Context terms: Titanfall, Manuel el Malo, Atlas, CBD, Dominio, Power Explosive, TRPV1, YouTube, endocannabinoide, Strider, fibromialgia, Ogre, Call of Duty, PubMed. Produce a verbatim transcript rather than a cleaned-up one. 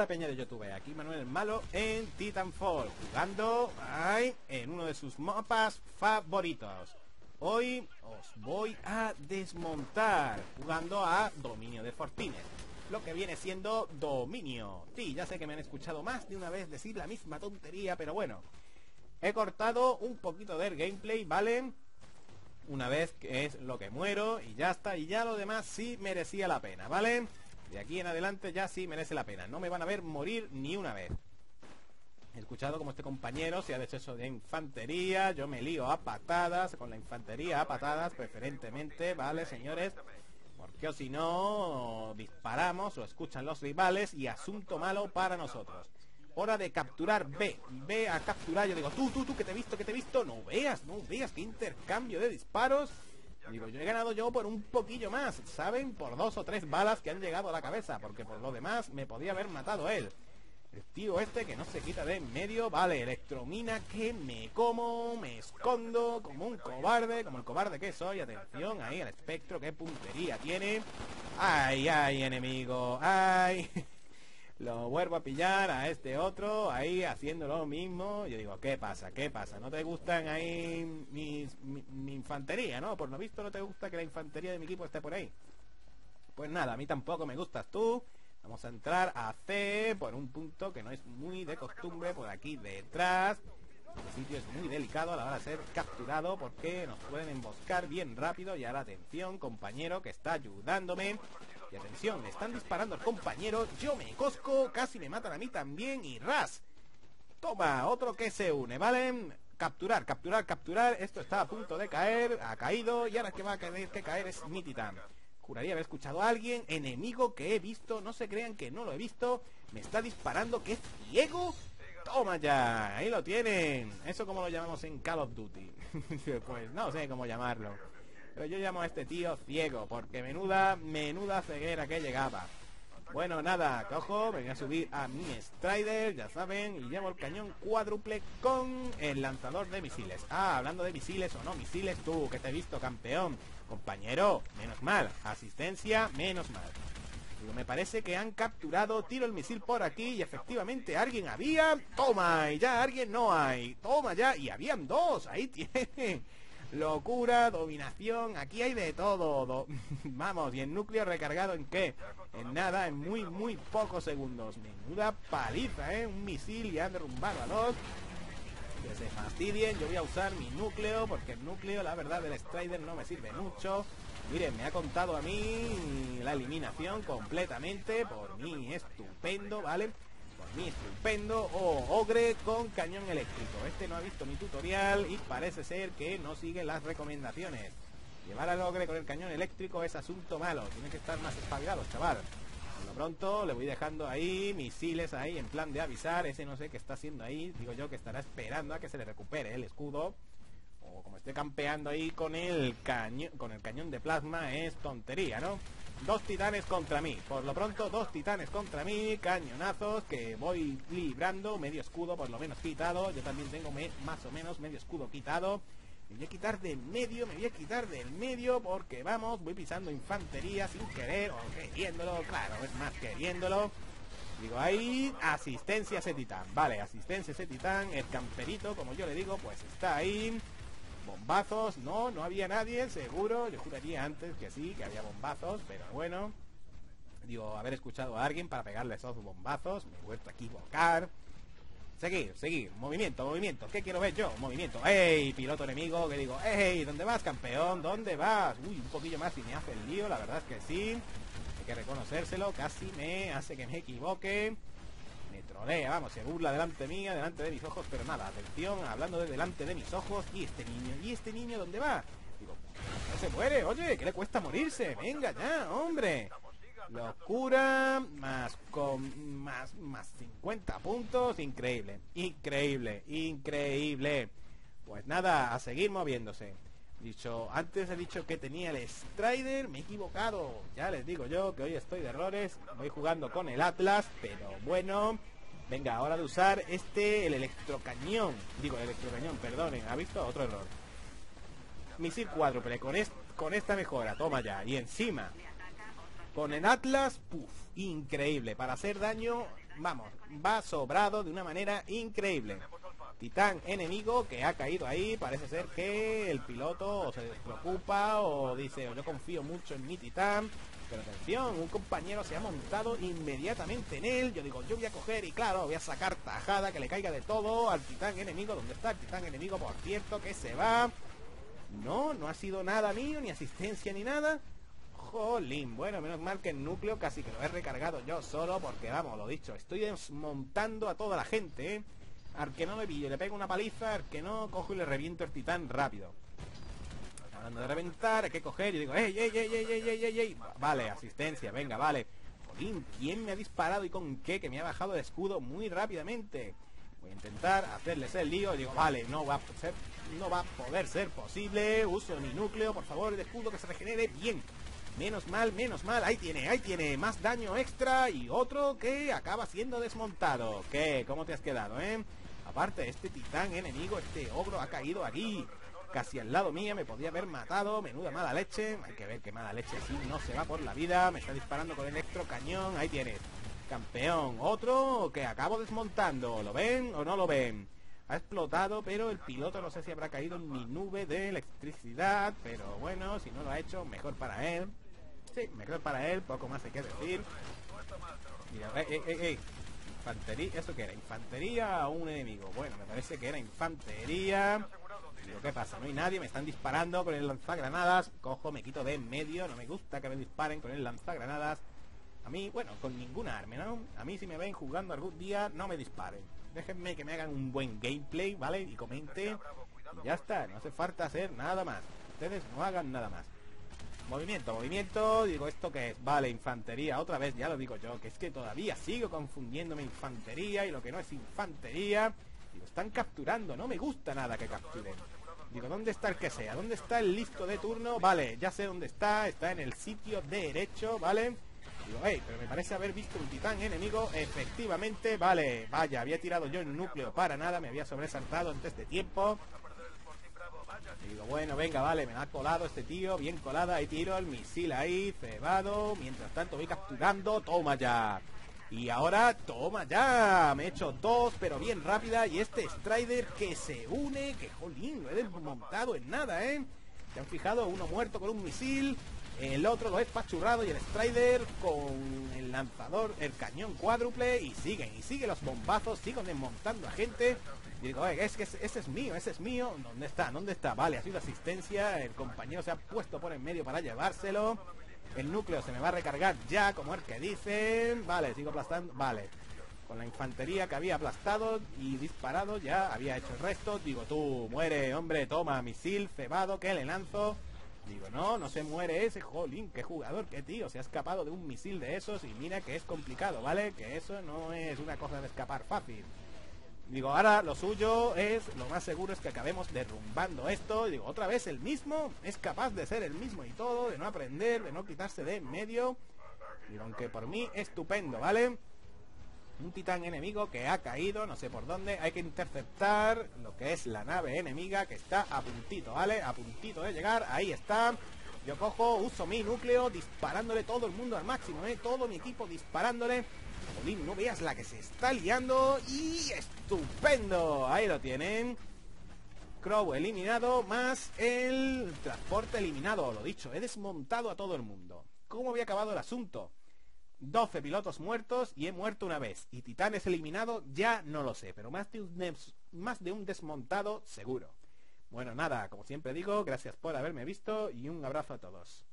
la peña de YouTube. Aquí Manuel el Malo en Titanfall, jugando ay, en uno de sus mapas favoritos. Hoy os voy a desmontar jugando a Dominio de Fortines, lo que viene siendo Dominio. Sí, ya sé que me han escuchado más de una vez decir la misma tontería, pero bueno, he cortado un poquito del gameplay, ¿vale? Una vez que es lo que muero y ya está, y ya lo demás sí merecía la pena, ¿vale? De aquí en adelante ya sí merece la pena, no me van a ver morir ni una vez. He escuchado como este compañero se ha deshecho de infantería, yo me lío a patadas, con la infantería a patadas preferentemente, ¿vale, señores? Porque o si no, disparamos o escuchan los rivales y asunto malo para nosotros. Hora de capturar B, B a capturar, yo digo, tú, tú, tú, que te he visto, que te he visto, no veas, no veas, qué intercambio de disparos. Digo, yo he ganado yo por un poquillo más, ¿saben? Por dos o tres balas que han llegado a la cabeza, porque por lo demás me podía haber matado él. El tío este que no se quita de en medio, vale, electromina que me como, me escondo como un cobarde, como el cobarde que soy, atención, ahí el espectro, qué puntería tiene. Ay, ay, enemigo, ay. Lo vuelvo a pillar a este otro, ahí haciendo lo mismo. Yo digo, ¿qué pasa? ¿Qué pasa? ¿No te gustan ahí mis, mi, mi infantería, no? Por lo visto no te gusta que la infantería de mi equipo esté por ahí. Pues nada, a mí tampoco me gustas tú. Vamos a entrar a C por un punto que no es muy de costumbre, por aquí detrás. Este sitio es muy delicado a la hora de ser capturado porque nos pueden emboscar bien rápido. Y ahora atención, compañero que está ayudándome. Y atención, me están disparando al compañero, yo me cosco, casi me matan a mí también y ras. Toma, otro que se une, ¿vale? Capturar, capturar, capturar, esto está a punto de caer, ha caído y ahora que va a tener que caer es mi titán. Juraría haber escuchado a alguien, enemigo que he visto, no se crean que no lo he visto, me está disparando, que es ciego. Toma ya, ahí lo tienen. Eso como lo llamamos en Call of Duty. Pues no sé cómo llamarlo, pero yo llamo a este tío ciego, porque menuda, menuda ceguera que llegaba. Bueno, nada, cojo, me voy a subir a mi Strider, ya saben, y llevo el cañón cuádruple con el lanzador de misiles. Ah, hablando de misiles o no misiles, tú, que te he visto, campeón. Compañero, menos mal, asistencia, menos mal. Digo, me parece que han capturado, tiro el misil por aquí y efectivamente alguien había. Toma, y ya alguien no hay. Toma ya, y habían dos, ahí tienen. Locura, dominación, aquí hay de todo. Do Vamos, y el núcleo recargado ¿en qué? En nada, en muy, muy pocos segundos. Menuda paliza, ¿eh? Un misil y han derrumbado a dos. Que se fastidien, yo voy a usar mi núcleo, porque el núcleo, la verdad, del Strider no me sirve mucho. Miren, me ha contado a mí la eliminación completamente. Por mí, estupendo, ¿vale? Por mí, estupendo. Oh, Ogre con cañón eléctrico. Este no ha visto mi tutorial y parece ser que no sigue las recomendaciones. Llevar al Ogre con el cañón eléctrico es asunto malo. Tienes que estar más espabilados, chaval. Por lo pronto le voy dejando ahí misiles ahí en plan de avisar. Ese no sé qué está haciendo ahí. Digo yo que estará esperando a que se le recupere el escudo. O como esté campeando ahí con el cañón, con el cañón de plasma, es tontería, ¿no? Dos titanes contra mí. Por lo pronto, dos titanes contra mí. Cañonazos que voy librando. Medio escudo por lo menos quitado. Yo también tengo me, más o menos medio escudo quitado. Me voy a quitar del medio, me voy a quitar del medio porque vamos, voy pisando infantería sin querer o queriéndolo. Claro, es más queriéndolo. Digo, ahí, asistencia a ese titán. Vale, asistencia a ese titán. El camperito, como yo le digo, pues está ahí. Bombazos, no, no había nadie, seguro. Yo juraría antes que sí, que había bombazos, pero bueno. Digo, haber escuchado a alguien para pegarle esos bombazos. Me he vuelto a equivocar. Seguir, seguir, movimiento, movimiento. ¿Qué quiero ver yo? Movimiento. ¡Ey, piloto enemigo! Que digo, ¡ey! ¿Dónde vas, campeón? ¿Dónde vas? Uy, un poquillo más y me hace el lío, la verdad es que sí. Hay que reconocérselo, casi me hace que me equivoque. Me trolea, vamos, se burla delante mía, delante de mis ojos, pero nada, atención, hablando de delante de mis ojos, y este niño, y este niño, ¿dónde va? Digo, no se muere, oye, que le cuesta morirse, venga ya, hombre. Locura, más con más, más cincuenta puntos, increíble, increíble, increíble. Pues nada, a seguir moviéndose. Dicho, antes he dicho que tenía el Strider, me he equivocado. Ya les digo yo que hoy estoy de errores. Voy jugando con el Atlas, pero bueno. Venga, ahora de usar este, el electrocañón. Digo, el electrocañón, perdonen, ¿ha visto? Otro error. Misil cuádruple, con, est con esta mejora, toma ya. Y encima, con el Atlas, puff, increíble. Para hacer daño vamos, va sobrado de una manera increíble. Titán enemigo que ha caído ahí, parece ser que el piloto o se despreocupa o dice, o yo confío mucho en mi Titán, pero atención, un compañero se ha montado inmediatamente en él. Yo digo, yo voy a coger y claro, voy a sacar tajada, que le caiga de todo al Titán enemigo. ¿Dónde está el Titán enemigo? Por cierto, que se va. No, no ha sido nada mío, ni asistencia ni nada. Jolín, bueno, menos mal que el núcleo casi que lo he recargado yo solo, porque vamos, lo dicho, estoy desmontando a toda la gente, ¿eh? Al que no me pillo le pego una paliza, al que no cojo y le reviento el Titán rápido. Hablando de reventar, hay que coger y digo, ¡ey, ey, ey, ey, ey, ey, ey, ey! Vale, asistencia, venga, vale. Jolín, ¿quién me ha disparado y con qué? Que me ha bajado el escudo muy rápidamente. Voy a intentar hacerles el lío y digo, vale, no va a ser, no va a poder ser posible. Uso mi núcleo, por favor, el escudo que se regenere bien. Menos mal, menos mal, ahí tiene, ahí tiene, más daño extra y otro que acaba siendo desmontado. ¿Qué? ¿Cómo te has quedado, eh? Aparte, este Titán enemigo, este ogro ha caído aquí, casi al lado mía, me podía haber matado, menuda mala leche. Hay que ver qué mala leche, sí, no se va por la vida, me está disparando con el electrocañón, ahí tienes. Campeón, otro que acabo desmontando, ¿lo ven o no lo ven? Ha explotado, pero el piloto no sé si habrá caído en mi nube de electricidad, pero bueno, si no lo ha hecho, mejor para él. Sí, mejor para él, poco más hay que decir. Mira, eh, eh, eh, eh. Infantería, ¿eso qué era? ¿Infantería o un enemigo? Bueno, me parece que era infantería. Digo, ¿qué pasa? No hay nadie, me están disparando con el lanzagranadas. Cojo, me quito de en medio, no me gusta que me disparen con el lanzagranadas. A mí, bueno, con ninguna arma, ¿no? A mí si me ven jugando algún día, no me disparen. Déjenme que me hagan un buen gameplay, ¿vale? Y comente. Y ya está, no hace falta hacer nada más. Ustedes no hagan nada más. Movimiento, movimiento. Digo, ¿esto qué es? Vale, infantería. Otra vez, ya lo digo yo, que es que todavía sigo confundiéndome infantería y lo que no es infantería. Digo, están capturando, no me gusta nada que capturen. Digo, ¿dónde está el que sea? ¿Dónde está el listo de turno? Vale, ya sé dónde está. Está en el sitio derecho, ¿vale? Digo, hey, pero me parece haber visto un Titán enemigo. Efectivamente, vale. Vaya, había tirado yo en un núcleo para nada. Me había sobresaltado antes de tiempo. Digo, bueno, venga, vale, me ha colado este tío. Bien colada, ahí tiro el misil ahí. Cebado, mientras tanto voy capturando. Toma ya. Y ahora, toma ya. Me he hecho dos, pero bien rápida. Y este Strider que se une. Que jolín, lo he desmontado en nada, ¿eh? ¿Se han fijado? Uno muerto con un misil, el otro lo es pachurrado y el Strider con el lanzador, el cañón cuádruple, y siguen, y siguen los bombazos, siguen desmontando a gente. Y digo, es que ese, ese es mío, ese es mío. ¿Dónde está? ¿Dónde está? Vale, ha sido asistencia, el compañero se ha puesto por en medio para llevárselo. El núcleo se me va a recargar ya, como el que dicen. Vale, sigo aplastando, vale. Con la infantería que había aplastado y disparado, ya había hecho el resto. Digo, tú, muere, hombre, toma, misil, cebado, que le lanzo. Digo, no, no se muere ese, jolín, qué jugador, qué tío, se ha escapado de un misil de esos y mira que es complicado, ¿vale? Que eso no es una cosa de escapar fácil. Digo, ahora lo suyo es, lo más seguro es que acabemos derrumbando esto. Y digo, otra vez el mismo, es capaz de ser el mismo y todo, de no aprender, de no quitarse de en medio. Digo, aunque por mí, estupendo, ¿vale? Un Titán enemigo que ha caído, no sé por dónde, hay que interceptar lo que es la nave enemiga que está a puntito, ¿vale? A puntito de llegar, ahí está. Yo cojo, uso mi núcleo, disparándole todo el mundo al máximo, ¿eh? Todo mi equipo disparándole. Jolín, no veas la que se está liando y estupendo, ahí lo tienen. Crow eliminado, más el transporte eliminado, lo dicho, he desmontado a todo el mundo. ¿Cómo había acabado el asunto? doce pilotos muertos y he muerto una vez. Y Titanes eliminado, ya no lo sé, pero más de un, des más de un desmontado seguro. Bueno, nada, como siempre digo, gracias por haberme visto y un abrazo a todos.